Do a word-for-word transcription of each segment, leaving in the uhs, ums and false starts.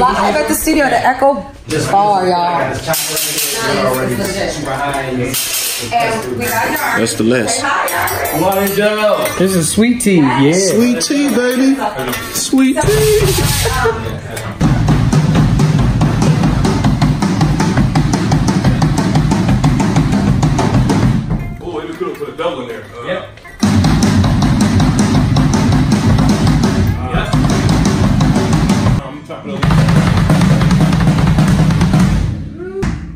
live at the studio at the Echo Bar, y'all. That's the list. This is sweet tea, yeah. Sweet tea, baby. Sweet tea. Double in there. Uh, yep. Uh, I'm talking about.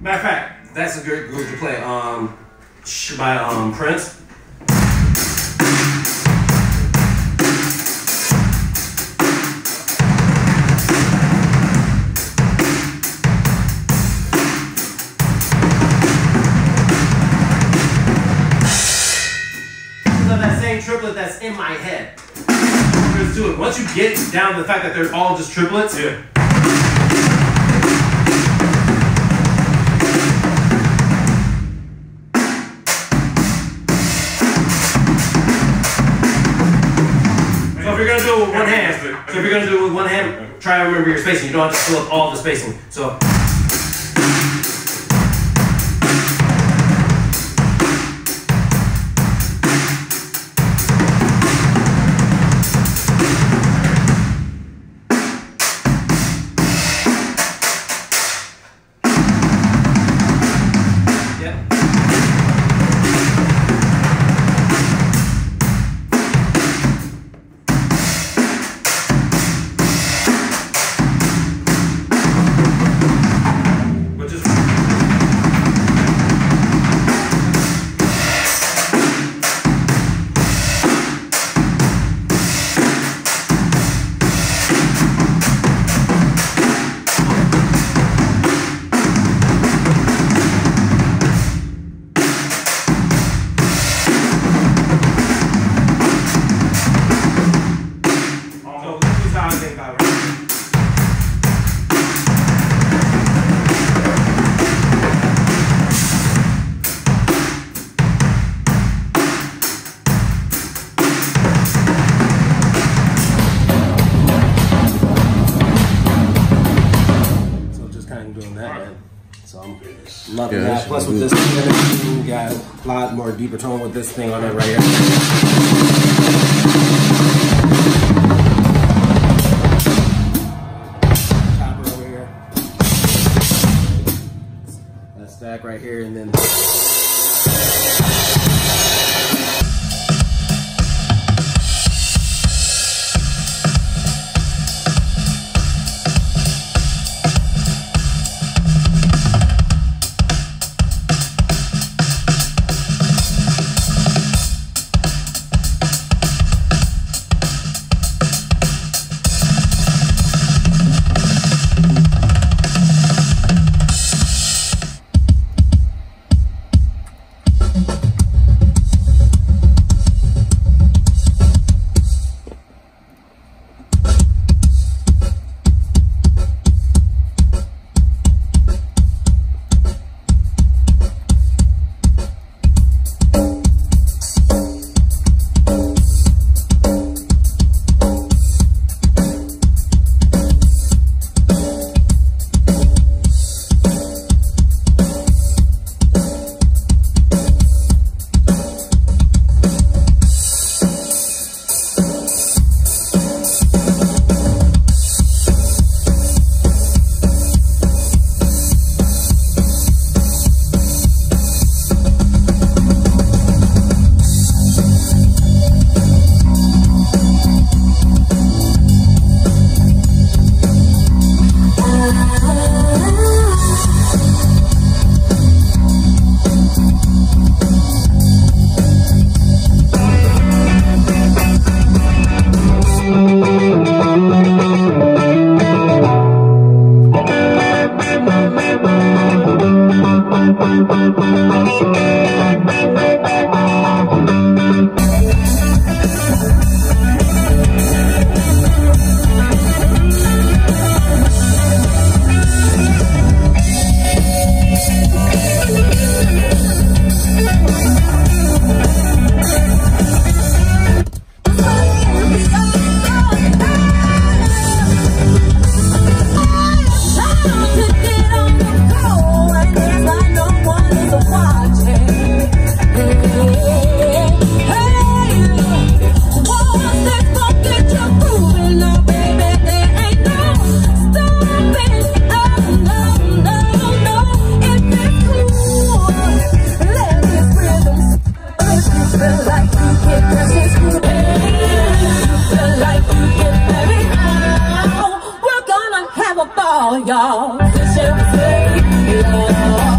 Matter of fact, that's a good group to play. Um, by um Prince. Triplet that's in my head. There's two. Once you get down to the fact that they're all just triplets, yeah. So if you're gonna do it with one hand, so if you're gonna do it with one hand, try to remember your spacing. You don't have to fill up all the spacing. So. Loving yeah, that. Plus, with good. This thing, you got a lot more deeper tone with this thing on it right here. Chopper over here. That stack right here, and then. y'all, y'all. This is everything, y'all.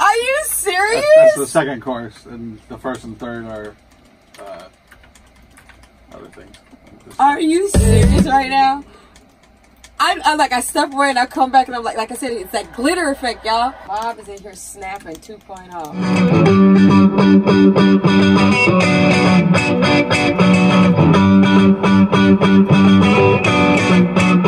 Are you serious? That's, that's the second course, and the first and third are uh, other things. Are you serious right now? I'm, I'm like, I step away and I come back, and I'm like, like I said, it's that glitter effect, y'all. Bob is in here snapping two point oh.